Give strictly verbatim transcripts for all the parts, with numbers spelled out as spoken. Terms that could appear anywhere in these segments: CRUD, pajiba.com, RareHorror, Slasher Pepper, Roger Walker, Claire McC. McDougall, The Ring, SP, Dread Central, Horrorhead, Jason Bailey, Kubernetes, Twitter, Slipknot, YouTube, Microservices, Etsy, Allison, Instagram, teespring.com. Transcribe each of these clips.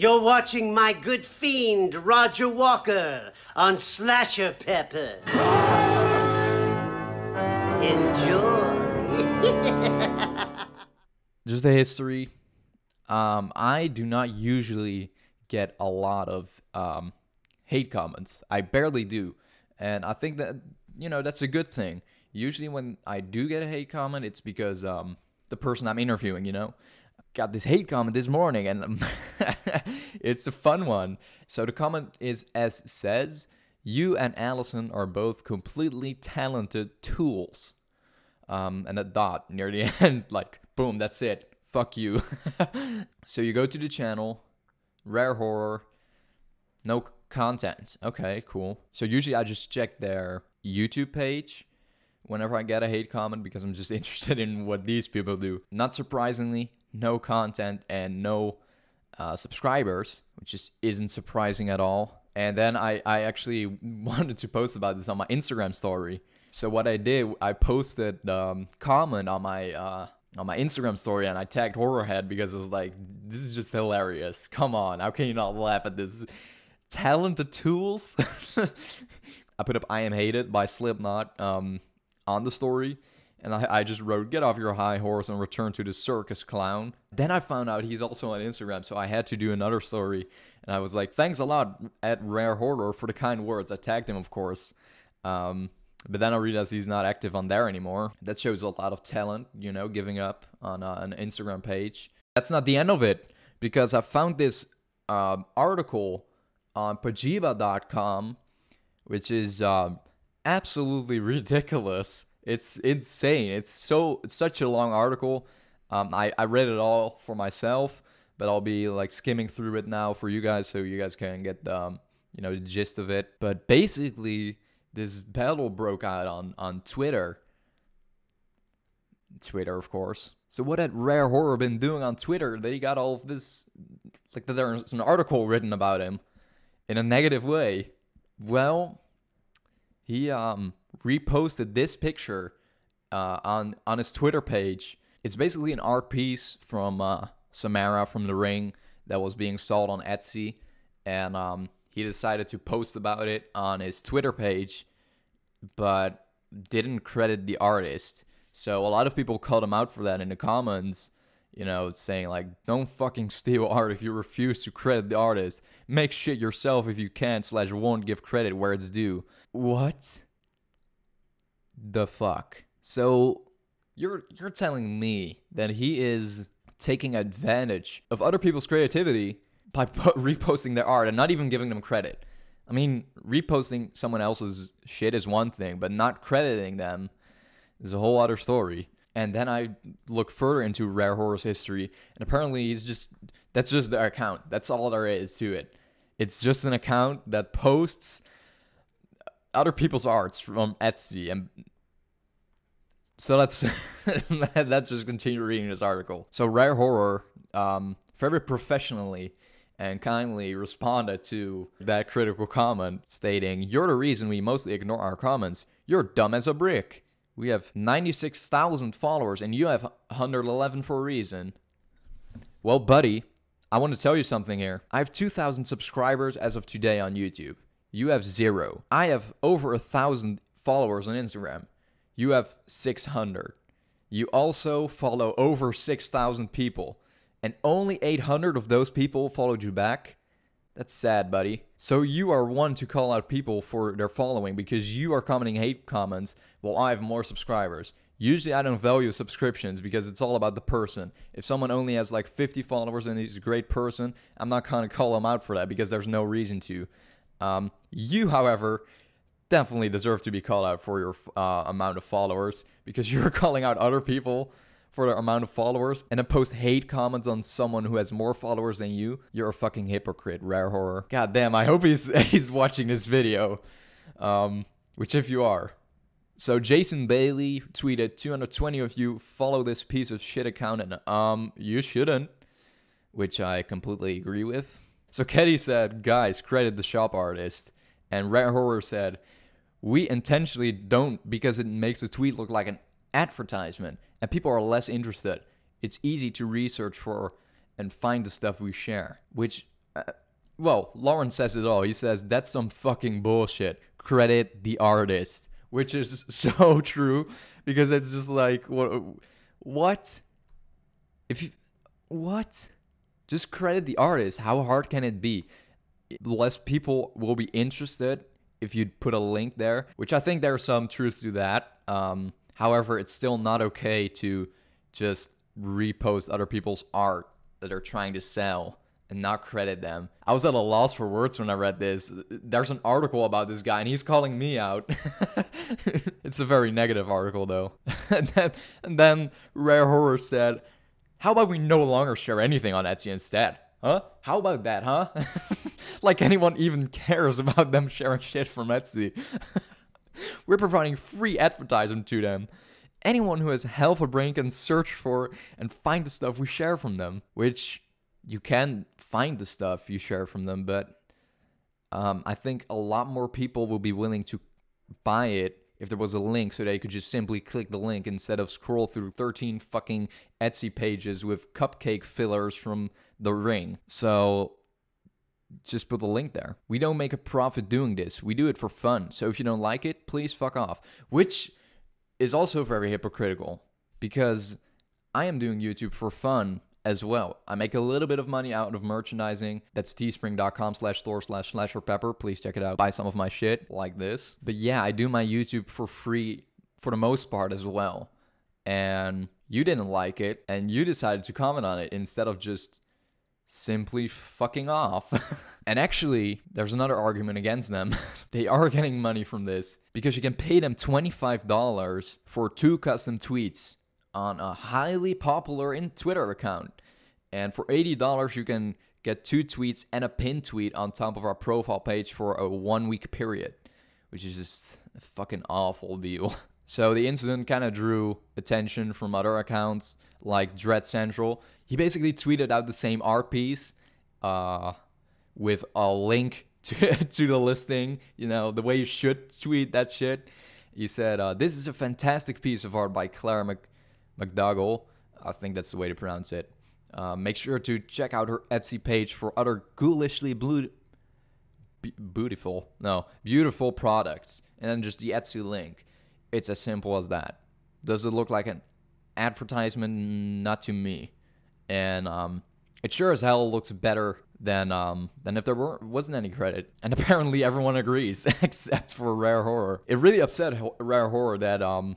You're watching my good fiend, Roger Walker, on Slasher Pepper. Enjoy. Just the history. Um, I do not usually get a lot of um, hate comments. I barely do. And I think that, you know, that's a good thing. Usually when I do get a hate comment, it's because um, the person I'm interviewing, you know, got this hate comment this morning, and it's a fun one. So the comment is as says, you and Allison are both completely talented tools. Um, and a dot near the end, like, boom, that's it. Fuck you. So you go to the channel, Rare Horror, no content. Okay, cool. So usually I just check their YouTube page whenever I get a hate comment because I'm just interested in what these people do. Not surprisingly, no content and no uh, subscribers, which just isn't surprising at all. And then I, I actually wanted to post about this on my Instagram story. So what I did, I posted um, comment on my uh, on my Instagram story, and I tagged Horrorhead because it was like, this is just hilarious. Come on, how can you not laugh at this? Talented tools. I put up "I Am Hated" by Slipknot um, on the story. And I, I just wrote, get off your high horse and return to the circus clown. Then I found out he's also on Instagram, so I had to do another story. And I was like, thanks a lot at Rare Horror for the kind words. I tagged him, of course. Um, but then I realized he's not active on there anymore. That shows a lot of talent, you know, giving up on uh, an Instagram page. That's not the end of it, because I found this um, article on pajiba dot com, which is um, absolutely ridiculous. It's insane. It's so it's such a long article. Um, I, I read it all for myself, but I'll be like skimming through it now for you guys so you guys can get the, um, you know, the gist of it. But basically, this battle broke out on, on Twitter. Twitter, of course. So what had Rare Horror been doing on Twitter? They got all of this, like that there's an article written about him in a negative way. Well, he... um. reposted this picture uh, on on his Twitter page. It's basically an art piece from uh, Samara from The Ring that was being sold on Etsy, and um, he decided to post about it on his Twitter page, but didn't credit the artist. So a lot of people called him out for that in the comments, you know, saying like, don't fucking steal art if you refuse to credit the artist. Make shit yourself if you can't slash won't give credit where it's due. What? The fuck? So you're you're telling me that he is taking advantage of other people's creativity by reposting their art and not even giving them credit. I mean, reposting someone else's shit is one thing, but not crediting them is a whole other story. And then I look further into Rare Horror's history, and apparently he's just that's just their account. That's all there is to it. It's just an account that posts other people's arts from Etsy, and so let's let's just continue reading this article. So Rare Horror um, very professionally and kindly responded to that critical comment, stating, "You're the reason we mostly ignore our comments. You're dumb as a brick. We have ninety-six thousand followers, and you have one hundred eleven for a reason." Well, buddy, I want to tell you something here. I have two thousand subscribers as of today on YouTube. You have zero. I have over a thousand followers on Instagram. You have six hundred. You also follow over six thousand people, and only eight hundred of those people followed you back. That's sad, buddy. So you are one to call out people for their following because you are commenting hate comments while I have more subscribers. Usually I don't value subscriptions because it's all about the person. If someone only has like fifty followers and he's a great person, I'm not gonna call him out for that because there's no reason to. Um, you, however, definitely deserve to be called out for your uh, amount of followers because you're calling out other people for their amount of followers and then post hate comments on someone who has more followers than you. You're a fucking hypocrite, Rare Horror. God damn, I hope he's, he's watching this video, um, which if you are. So Jason Bailey tweeted, two hundred twenty of you follow this piece of shit account and um, you shouldn't, which I completely agree with. So Ketty said, guys, credit the shop artist. And Rare Horror said, we intentionally don't because it makes the tweet look like an advertisement and people are less interested. It's easy to research for and find the stuff we share. Which Uh, well, Lauren says it all. He says, that's some fucking bullshit. Credit the artist. Which is so true, because it's just like, what? What? If you, what? Just credit the artist. How hard can it be? Less people will be interested if you put a link there, which I think there's some truth to that. Um, however, it's still not okay to just repost other people's art that they're trying to sell and not credit them. I was at a loss for words when I read this. There's an article about this guy and he's calling me out. It's a very negative article though. and, then, and then RareHorror said, how about we no longer share anything on Etsy instead? Huh? How about that, huh? Like anyone even cares about them sharing shit from Etsy. We're providing free advertising to them. Anyone who has hell of a brain can search for and find the stuff we share from them. Which, you can find the stuff you share from them, but um, I think a lot more people will be willing to buy it if there was a link, so they could just simply click the link instead of scroll through thirteen fucking Etsy pages with cupcake fillers from The Ring. So just put the link there. We don't make a profit doing this. We do it for fun. So if you don't like it, please fuck off. Which is also very hypocritical, because I am doing YouTube for fun as well. I make a little bit of money out of merchandising. That's teespring.com slash store slash slasher pepper. Please check it out. Buy some of my shit like this. But yeah, I do my YouTube for free for the most part as well. And you didn't like it and you decided to comment on it instead of just simply fucking off. And actually, there's another argument against them. They are getting money from this, because you can pay them twenty-five dollars for two custom tweets on a highly popular in Twitter account. And for eighty dollars, you can get two tweets and a pinned tweet on top of our profile page for a one-week period, which is just a fucking awful deal. So the incident kind of drew attention from other accounts like Dread Central. He basically tweeted out the same art piece uh, with a link to, to the listing, you know, the way you should tweet that shit. He said, uh, this is a fantastic piece of art by Claire McC. McDougall, I think that's the way to pronounce it. Uh, make sure to check out her Etsy page for other ghoulishly blue, be beautiful, no, beautiful products, and then just the Etsy link. It's as simple as that. Does it look like an advertisement? Not to me. And um, it sure as hell looks better than um, than if there were wasn't any credit. And apparently everyone agrees except for RareHorror. It really upset RareHorror that um.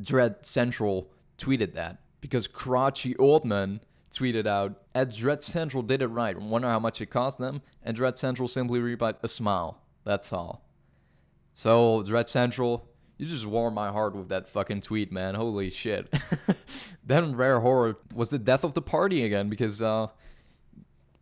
Dread Central tweeted that, because crotchy old man tweeted out, at Dread Central did it right, wonder how much it cost them, and Dread Central simply replied, a smile, that's all. So Dread Central, you just warmed my heart with that fucking tweet, man, holy shit. Then RareHorror was the death of the party again, because uh,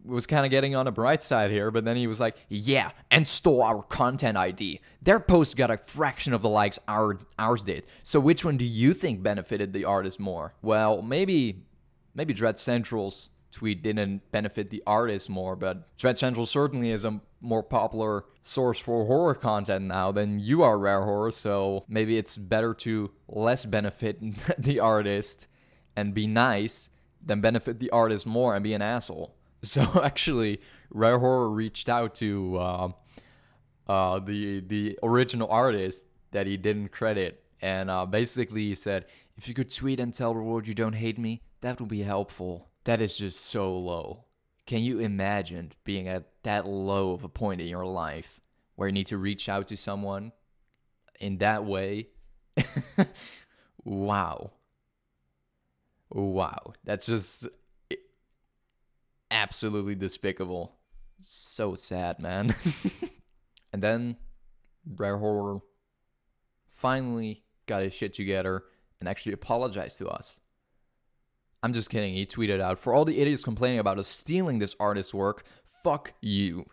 was kind of getting on the bright side here, but then he was like, yeah, and stole our content I D. Their post got a fraction of the likes our ours did. So which one do you think benefited the artist more? Well, maybe maybe Dread Central's tweet didn't benefit the artist more, but Dread Central certainly is a more popular source for horror content now than you are, RareHorror, so maybe it's better to less benefit the artist and be nice than benefit the artist more and be an asshole. So actually, RareHorror reached out to uh, uh, the the original artist that he didn't credit, and uh, basically he said, "If you could tweet and tell the world you don't hate me, that would be helpful." That is just so low. Can you imagine being at that low of a point in your life where you need to reach out to someone in that way? Wow. Wow. That's just absolutely despicable. So sad, man. And then RareHorror finally got his shit together and actually apologized to us. I'm just kidding. He tweeted out, for all the idiots complaining about us stealing this artist's work, fuck you.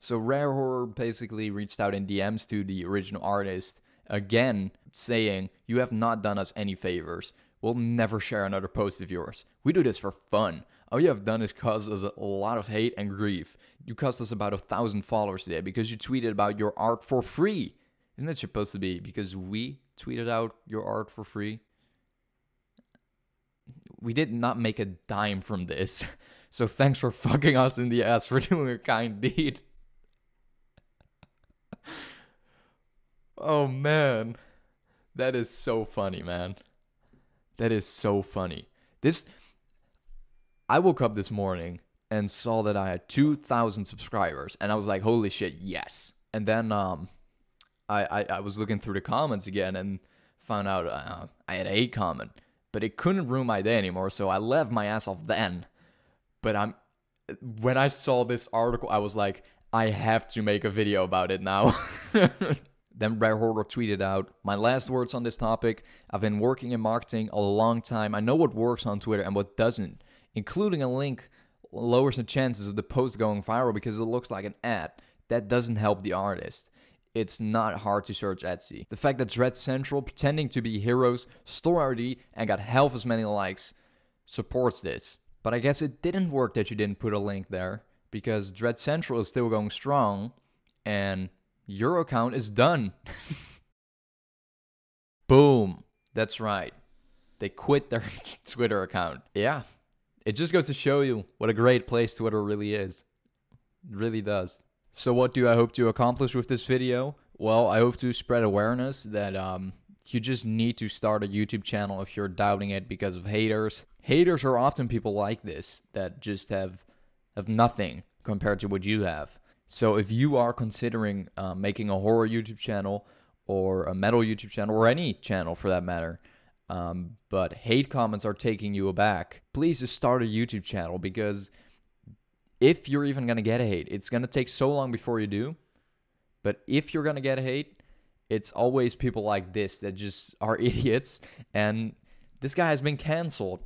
So RareHorror basically reached out in D Ms to the original artist again, saying, you have not done us any favors. We'll never share another post of yours. We do this for fun. All you have done is cause us a lot of hate and grief. You cost us about a thousand followers today because you tweeted about your art for free. Isn't that supposed to be because we tweeted out your art for free? We did not make a dime from this. So thanks for fucking us in the ass for doing a kind deed. Oh man, that is so funny, man. That is so funny. This, I woke up this morning and saw that I had two thousand subscribers, and I was like, holy shit, yes. And then um, I, I, I was looking through the comments again and found out uh, I had a comment, but it couldn't ruin my day anymore, so I left my ass off then. But I'm, when I saw this article, I was like, I have to make a video about it now. Then RareHorror tweeted out, my last words on this topic, I've been working in marketing a long time. I know what works on Twitter and what doesn't. Including a link lowers the chances of the post going viral because it looks like an ad. That doesn't help the artist. It's not hard to search Etsy. The fact that Dread Central, pretending to be heroes, store I D and got half as many likes, supports this. But I guess it didn't work that you didn't put a link there, because Dread Central is still going strong, and your account is done. Boom. That's right. They quit their Twitter account. Yeah. It just goes to show you what a great place Twitter really is. It really does. So what do I hope to accomplish with this video? Well, I hope to spread awareness that um, you just need to start a YouTube channel if you're doubting it because of haters. Haters are often people like this that just have, have nothing compared to what you have. So if you are considering uh, making a horror YouTube channel or a metal YouTube channel or any channel for that matter, um, but hate comments are taking you aback, please just start a YouTube channel, because if you're even going to get a hate, it's going to take so long before you do. But if you're going to get a hate, it's always people like this that just are idiots. And this guy has been canceled.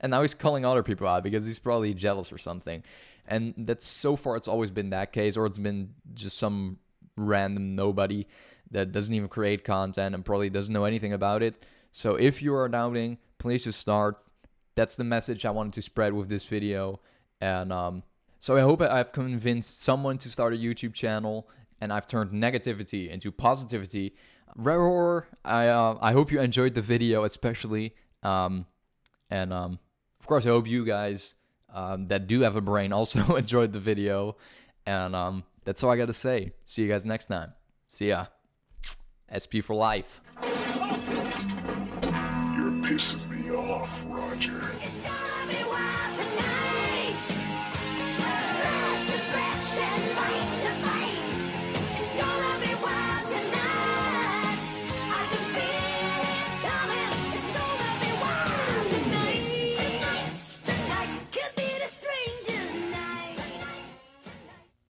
And now he's calling other people out because he's probably jealous or something. And that's, so far, it's always been that case, or it's been just some random nobody that doesn't even create content and probably doesn't know anything about it. So if you are doubting, please just start. That's the message I wanted to spread with this video. And um, so I hope I've convinced someone to start a YouTube channel, and I've turned negativity into positivity. RareHorror, I, uh, I hope you enjoyed the video especially. Um, and um, of course, I hope you guys Um, that do have a brain also enjoyed the video. And um, that's all I gotta say. See you guys next time. See ya. S P for life. You're pissing me.